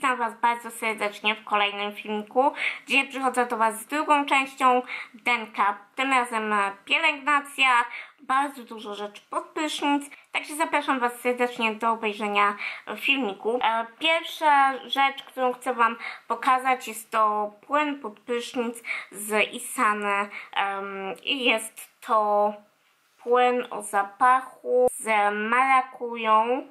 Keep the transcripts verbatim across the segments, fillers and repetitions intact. witam Was bardzo serdecznie w kolejnym filmiku. Dzisiaj przychodzę do Was z drugą częścią Denka. Tym razem pielęgnacja, bardzo dużo rzeczy pod prysznic. Także zapraszam Was serdecznie do obejrzenia filmiku. Pierwsza rzecz, którą chcę Wam pokazać, jest to płyn pod prysznic z Isany. I jest to płyn o zapachu z marakują,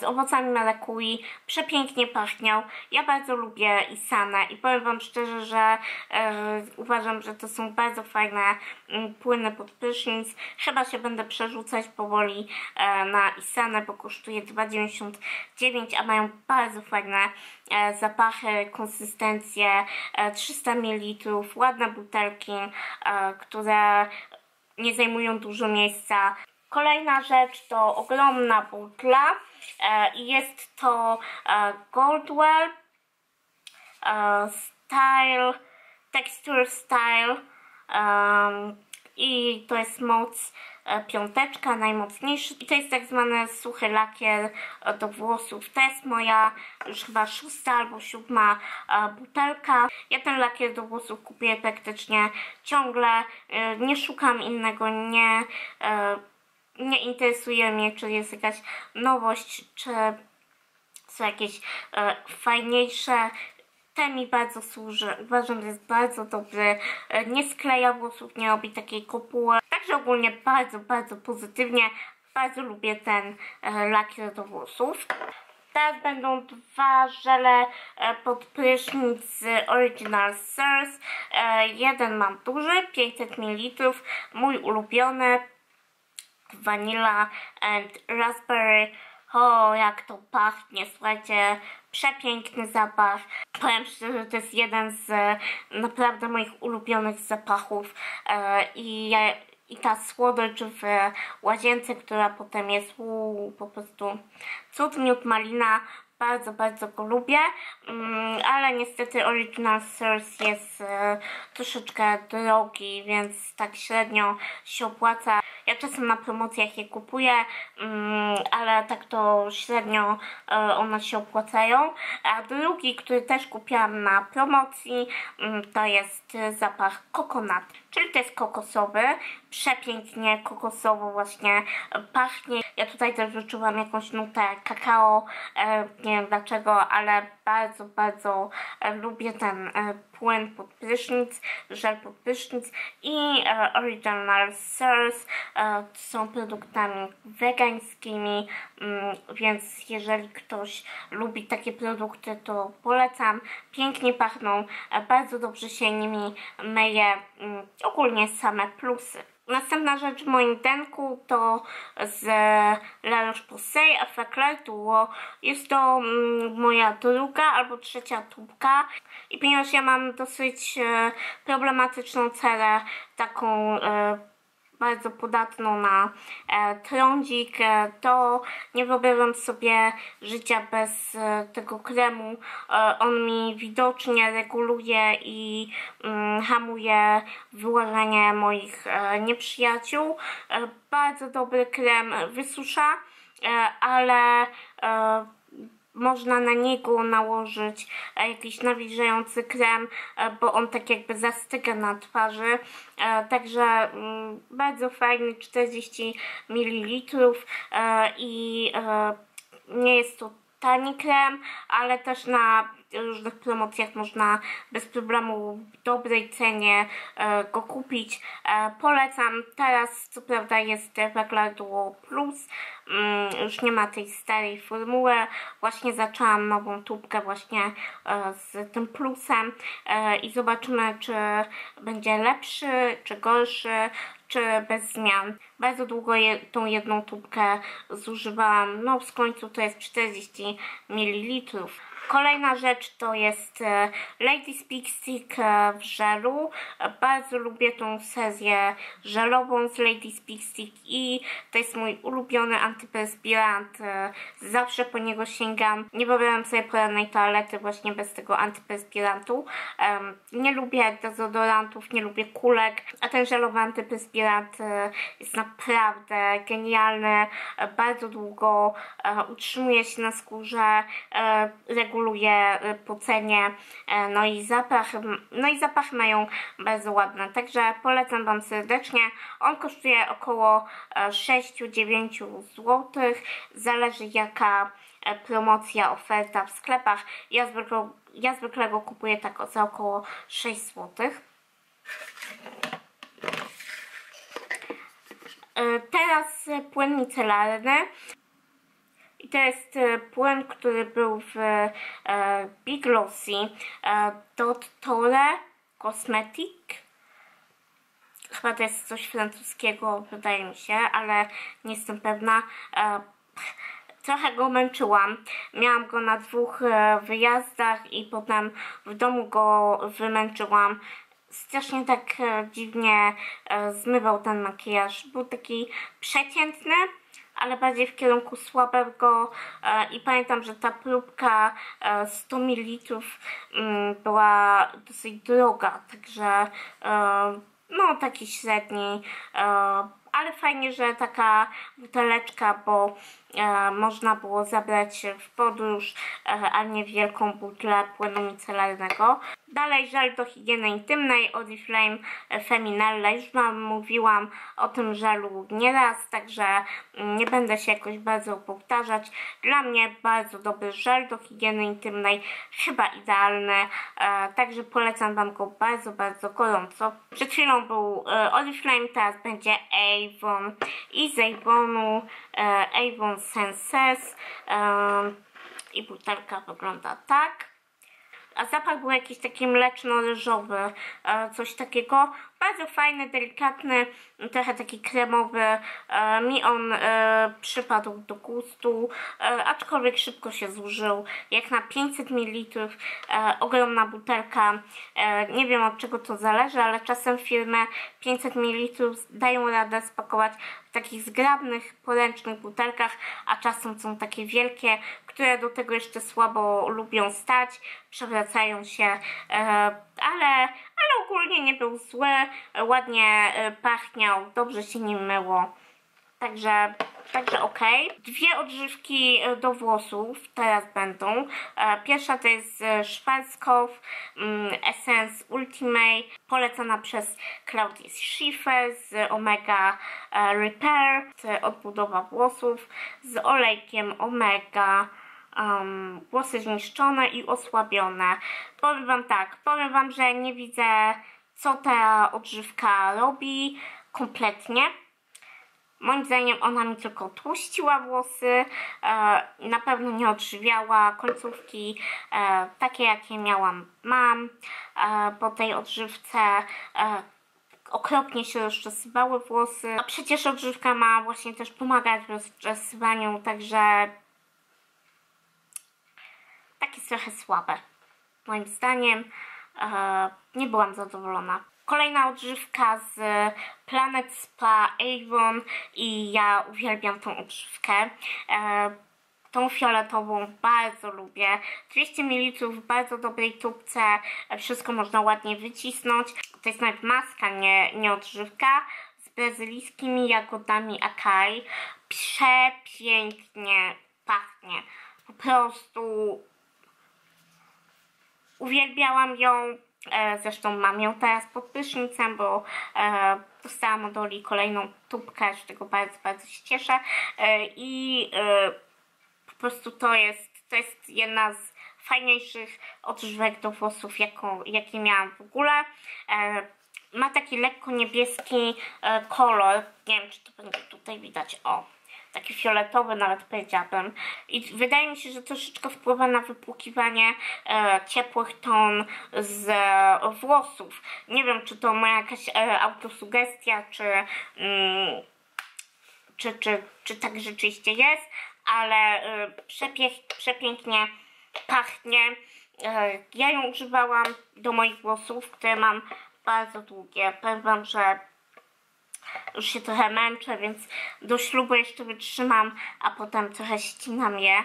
z owocami marakui, przepięknie pachniał. Ja bardzo lubię Isanę i powiem Wam szczerze, że e, uważam, że to są bardzo fajne m, płyny pod prysznic. Chyba się będę przerzucać powoli e, na Isanę, bo kosztuje dwa dziewięćdziesiąt dziewięć, a mają bardzo fajne e, zapachy, konsystencję, e, trzysta mililitrów, ładne butelki, e, które nie zajmują dużo miejsca. Kolejna rzecz to ogromna butla i jest to Goldwell Style, Texture Style i to jest moc piąteczka, najmocniejszy. I to jest tak zwany suchy lakier do włosów. To jest moja już chyba szósta albo siódma butelka. Ja ten lakier do włosów kupuję praktycznie ciągle, nie szukam innego, nie... Nie interesuje mnie, czy jest jakaś nowość, czy są jakieś e, fajniejsze. Ten mi bardzo służy. Uważam, że jest bardzo dobry. E, nie skleja włosów, nie robi takiej kopuły. Także ogólnie bardzo, bardzo pozytywnie. Bardzo lubię ten e, lakier do włosów. Teraz będą dwa żele pod prysznic z Original Source. E, jeden mam duży, pięćset mililitrów. Mój ulubiony. Vanilla and raspberry. O, jak to pachnie, słuchajcie, przepiękny zapach. Powiem szczerze, że to jest jeden z naprawdę moich ulubionych zapachów i, i ta słodycz w łazience, która potem jest uu, po prostu cud, miód, malina. Bardzo, bardzo go lubię, ale niestety Original Source jest troszeczkę drogi, więc tak średnio się opłaca. Ja czasem na promocjach je kupuję, ale tak to średnio one się opłacają. A drugi, który też kupiłam na promocji, to jest zapach kokonat, czyli to jest kokosowy. Przepięknie kokosowo właśnie pachnie. Ja tutaj też wyczułam jakąś nutę kakao, nie wiem dlaczego, ale bardzo, bardzo lubię ten płyn pod prysznic, żel pod prysznic i Original Source są produktami wegańskimi, więc jeżeli ktoś lubi takie produkty, to polecam. Pięknie pachną, bardzo dobrze się nimi myje, ogólnie same plusy. Następna rzecz w moim denku to z La Roche-Posay Efaclar Duo. Jest to moja druga albo trzecia tubka i ponieważ ja mam dosyć problematyczną cerę, taką bardzo podatną na trądzik, to nie wyobrażam sobie życia bez tego kremu. On mi widocznie reguluje i hamuje wyłażenie moich nieprzyjaciół. Bardzo dobry krem, wysusza, ale można na niego nałożyć jakiś nawilżający krem, bo on tak jakby zastyga na twarzy. Także bardzo fajny, czterdzieści mililitrów i nie jest to tani krem, ale też na różnych promocjach można bez problemu w dobrej cenie go kupić. Polecam. Teraz co prawda jest Efaclar Duo Plus, już nie ma tej starej formuły. Właśnie zaczęłam nową tubkę właśnie z tym plusem i zobaczymy, czy będzie lepszy, czy gorszy, czy bez zmian. Bardzo długo je, tą jedną tubkę zużywałam, no w końcu to jest czterdzieści mililitrów. Kolejna rzecz to jest Lady Speed Stick w żelu. Bardzo lubię tą serię żelową z Lady Speed Stick i to jest mój ulubiony antyperspirant. Zawsze po niego sięgam. Nie wyobrażam sobie porannej toalety właśnie bez tego antyperspirantu. Nie lubię dezodorantów, nie lubię kulek, a ten żelowy antyperspirant jest naprawdę genialny. Bardzo długo utrzymuje się na skórze, reguluje reguluje pucenie, no i zapach, no i zapach mają bardzo ładne, także polecam Wam serdecznie. On kosztuje około sześć do dziewięciu złotych, zależy jaka promocja, oferta w sklepach. Ja zwykle, ja zwykle go kupuję tak za około sześć złotych. Teraz płyn micelarny. I to jest płyn, który był w Big Lossy Dottore Cosmetic. Chyba to jest coś francuskiego, wydaje mi się, ale nie jestem pewna. Trochę go męczyłam. Miałam go na dwóch wyjazdach i potem w domu go wymęczyłam. Strasznie tak dziwnie zmywał ten makijaż. Był taki przeciętny, ale bardziej w kierunku słabego i pamiętam, że ta próbka sto mililitrów była dosyć droga, także no taki średni, ale fajnie, że taka buteleczka, bo można było zabrać w podróż, a nie wielką butlę płynu micelarnego. Dalej żel do higieny intymnej Oriflame Feminelle. Już Wam mówiłam o tym żelu nieraz, także nie będę się jakoś bardzo powtarzać. Dla mnie bardzo dobry żel do higieny intymnej, chyba idealny, także polecam Wam go bardzo, bardzo gorąco. Przed chwilą był Oriflame, teraz będzie Avon i z Avonu Avon Senses i butelka wygląda tak. A zapach był jakiś taki mleczno-ryżowy, coś takiego. Bardzo fajny, delikatny, trochę taki kremowy. Mi on przypadł do gustu, aczkolwiek szybko się zużył. Jak na pięćset mililitrów, ogromna butelka. Nie wiem, od czego to zależy, ale czasem firmy pięćset mililitrów dają radę spakować w takich zgrabnych, poręcznych butelkach, a czasem są takie wielkie, które do tego jeszcze słabo lubią stać, przewracają się, ale... ale ogólnie nie był zły, ładnie pachniał, dobrze się nim myło, także, także ok. Dwie odżywki do włosów teraz będą. Pierwsza to jest Schwarzkopf Essence Ultimate, polecana przez Claudię Schiffer z Omega Repair, odbudowa włosów z olejkiem Omega. Um, włosy zniszczone i osłabione. Powiem Wam tak, powiem Wam, że nie widzę, co ta odżywka robi kompletnie. Moim zdaniem ona mi tylko tłuściła włosy, e, na pewno nie odżywiała końcówki, e, takie jakie miałam, mam e, po tej odżywce. E, okropnie się rozczesywały włosy, a przecież odżywka ma właśnie też pomagać w rozczesywaniu, także takie trochę słabe, moim zdaniem. E, nie byłam zadowolona. Kolejna odżywka z Planet Spa Avon i ja uwielbiam tą odżywkę. E, tą fioletową bardzo lubię. dwieście mililitrów w bardzo dobrej tubce. Wszystko można ładnie wycisnąć. To jest nawet maska, nie, nie odżywka. Z brazylijskimi jagodami acai. Przepięknie pachnie. Po prostu... uwielbiałam ją, zresztą mam ją teraz pod prysznicem, bo dostałam od Oli kolejną tubkę, z tego bardzo, bardzo się cieszę i po prostu to jest, to jest jedna z fajniejszych odżywek do włosów, jaką, jakie miałam w ogóle. Ma taki lekko niebieski kolor, nie wiem czy to będzie tutaj widać, o. Taki fioletowy nawet powiedziałabym. I wydaje mi się, że troszeczkę wpływa na wypłukiwanie e, ciepłych ton z e, włosów. Nie wiem, czy to moja jakaś e, autosugestia, czy, mm, czy, czy, czy tak rzeczywiście jest, ale e, przepięk, przepięknie pachnie. E, ja ją używałam do moich włosów, które mam bardzo długie. Powiem Wam, że już się trochę męczę, więc do ślubu jeszcze wytrzymam, a potem trochę ścinam je,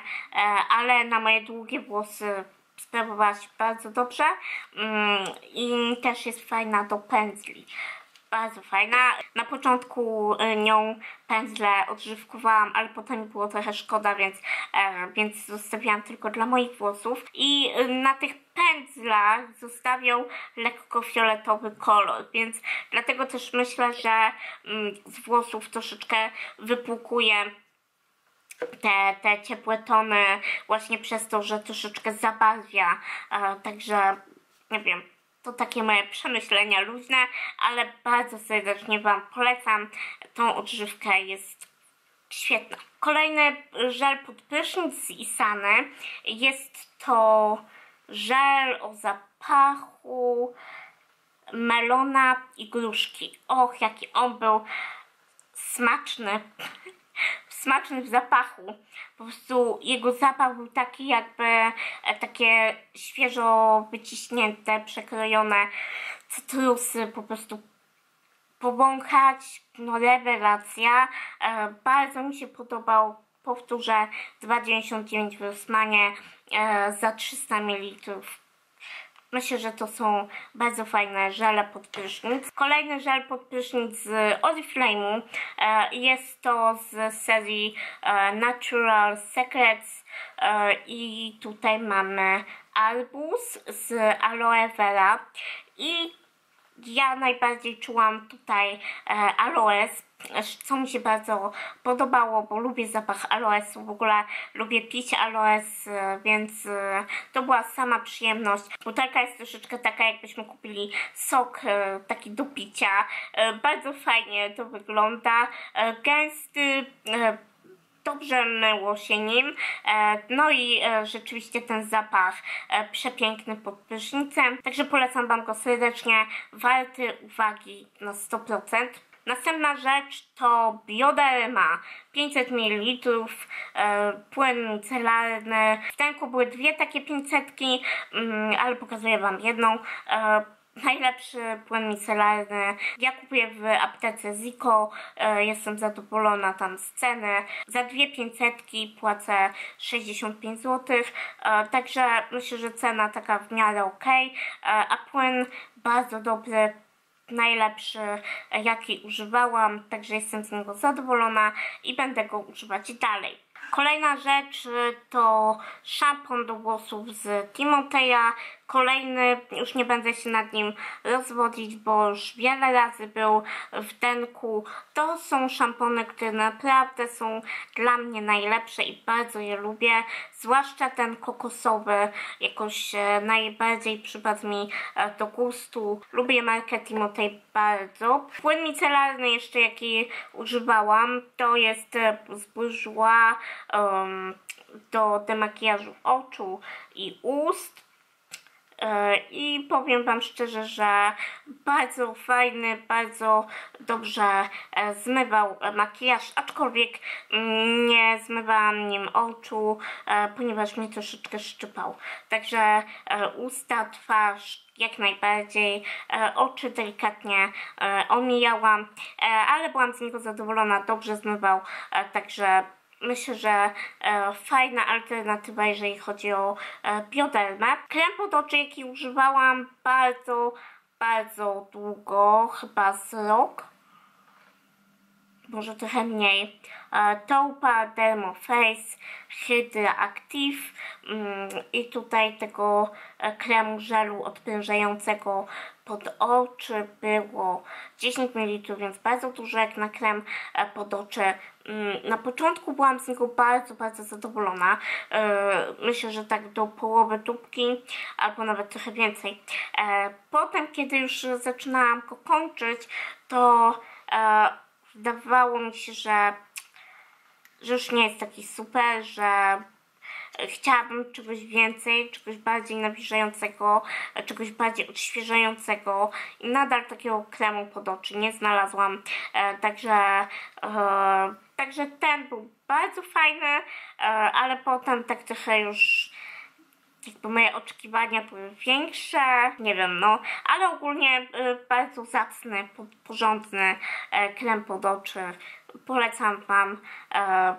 ale na moje długie włosy sprawowała się bardzo dobrze i też jest fajna do pędzli. bardzo fajna. Na początku nią pędzle odżywkowałam, ale potem było trochę szkoda, więc, więc zostawiłam tylko dla moich włosów. I na tych pędzlach zostawią lekko fioletowy kolor, więc dlatego też myślę, że z włosów troszeczkę wypłukuję Te, te ciepłe tony właśnie przez to, że troszeczkę zabarwia, e, także nie wiem, to takie moje przemyślenia luźne, ale bardzo serdecznie Wam polecam, tą odżywkę, jest świetna. Kolejny żel pod prysznic z Isany, jest to żel o zapachu melona i gruszki. Och, jaki on był smaczny! Smaczny w zapachu, po prostu jego zapach był taki jakby takie świeżo wyciśnięte, przekrojone cytrusy, po prostu powąchać, no rewelacja. E, bardzo mi się podobał, powtórzę, dwa dziewięćdziesiąt dziewięć w Rossmanie e, za trzysta mililitrów. Myślę, że to są bardzo fajne żele pod prysznic. Kolejny żel pod prysznic z Oriflame'u. Jest to z serii Natural Secrets. I tutaj mamy arbuz z aloe vera. I ja najbardziej czułam tutaj aloes, co mi się bardzo podobało, bo lubię zapach aloesu, w ogóle lubię pić aloes, więc to była sama przyjemność. Butelka jest troszeczkę taka, jakbyśmy kupili sok taki do picia, bardzo fajnie to wygląda, gęsty, dobrze myło się nim, no i rzeczywiście ten zapach przepiękny pod prysznicem, także polecam Wam go serdecznie, warty uwagi na sto procent. Następna rzecz to Bioderma, pięćset mililitrów, e, płyn celarny. W tanku były dwie takie pięćsetki, mm, ale pokazuję Wam jedną. E, najlepszy płyn micelarny. Ja kupuję w aptece Zico, e, jestem zadowolona tam z ceny. Za dwie pięćsetki płacę sześćdziesiąt pięć złotych, e, także myślę, że cena taka w miarę ok, e, a płyn bardzo dobry, najlepszy jaki używałam, także jestem z niego zadowolona i będę go używać dalej. Kolejna rzecz to szampon do włosów z Timoteja, kolejny, już nie będę się nad nim rozwodzić, bo już wiele razy był w denku. To są szampony, które naprawdę są dla mnie najlepsze i bardzo je lubię, zwłaszcza ten kokosowy, jakoś najbardziej przypadł mi do gustu. Lubię markę Timotei bardzo. Płyn micelarny jeszcze jaki używałam, to jest z Bourjois um, do demakijażu oczu i ust. I powiem Wam szczerze, że bardzo fajny, bardzo dobrze zmywał makijaż, aczkolwiek nie zmywałam nim oczu, ponieważ mnie troszeczkę szczypał. Także usta, twarz jak najbardziej, oczy delikatnie omijałam, ale byłam z niego zadowolona, dobrze zmywał, także myślę, że e, fajna alternatywa, jeżeli chodzi o e, Biodermę. Krem pod oczy, jaki używałam bardzo, bardzo długo, chyba z rok, może trochę mniej. E, Tołpa Dermo Face Hydra Active mm, i tutaj tego e, kremu żelu odprężającego pod oczy było dziesięć mililitrów, więc bardzo dużo jak na krem pod oczy. Na początku byłam z niego bardzo, bardzo zadowolona. Myślę, że tak do połowy tubki, albo nawet trochę więcej. Potem, kiedy już zaczynałam go kończyć, to wydawało mi się, że, że już nie jest taki super, że chciałabym czegoś więcej, czegoś bardziej nawilżającego, czegoś bardziej odświeżającego i nadal takiego kremu pod oczy nie znalazłam, e, także, e, także ten był bardzo fajny, e, ale potem tak trochę już jakby moje oczekiwania były większe, nie wiem, no, ale ogólnie e, bardzo zacny, porządny e, krem pod oczy, polecam Wam. E,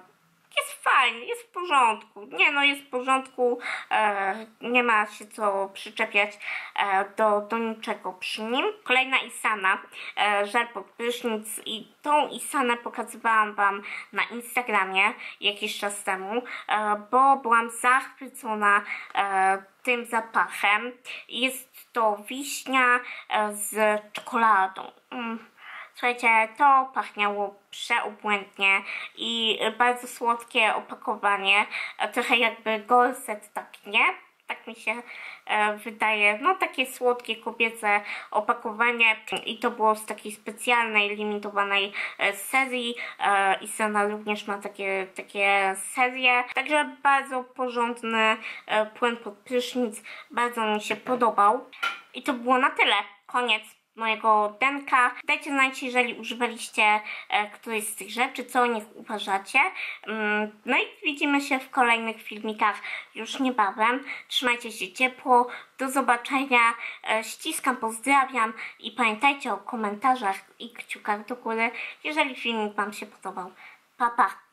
jest fajny, jest w porządku. Nie no, jest w porządku, e, nie ma się co przyczepiać e, do, do niczego przy nim. Kolejna Isana, e, żel pod prysznic, i tą Isanę pokazywałam Wam na Instagramie jakiś czas temu, e, bo byłam zachwycona e, tym zapachem. Jest to wiśnia e, z czekoladą. Mm. Słuchajcie, to pachniało przeobłędnie i bardzo słodkie opakowanie, trochę jakby gorset, tak nie? Tak mi się e, wydaje, no takie słodkie kobiece opakowanie, i to było z takiej specjalnej, limitowanej e, serii. e, Isana również ma takie, takie serie, także bardzo porządny e, płyn pod prysznic, bardzo mi się podobał. I to było na tyle, koniec mojego denka. Dajcie znać, jeżeli używaliście e, którejś z tych rzeczy, co o nich uważacie. Mm, no i widzimy się w kolejnych filmikach już niebawem. Trzymajcie się ciepło, do zobaczenia, e, ściskam, pozdrawiam i pamiętajcie o komentarzach i kciukach do góry, jeżeli filmik Wam się podobał. Pa, pa!